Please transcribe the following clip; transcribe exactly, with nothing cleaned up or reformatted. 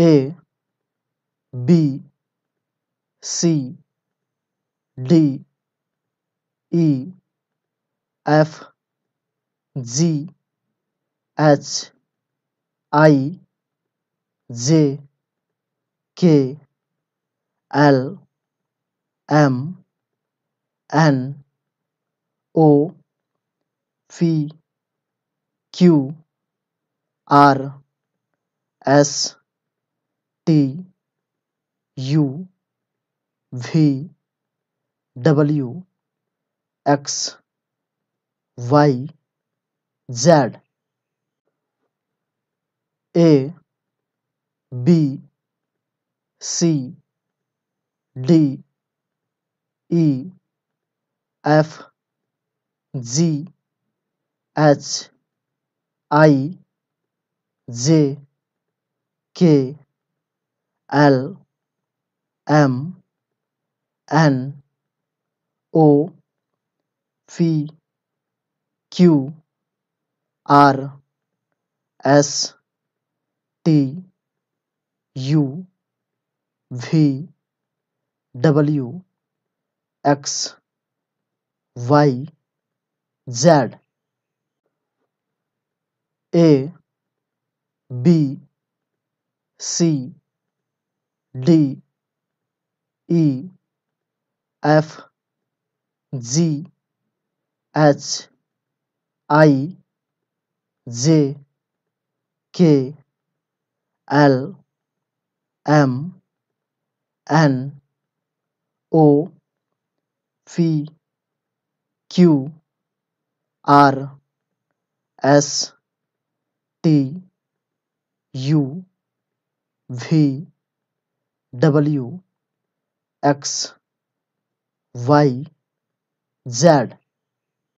A B C D E F G H I J K L M N O P Q R S T U V W X Y Z A B C D E F G H I J K L M N O P Q R S T U V W X Y Z A B C D E F G H I J K L M N O P Q R S T U V W X Y Z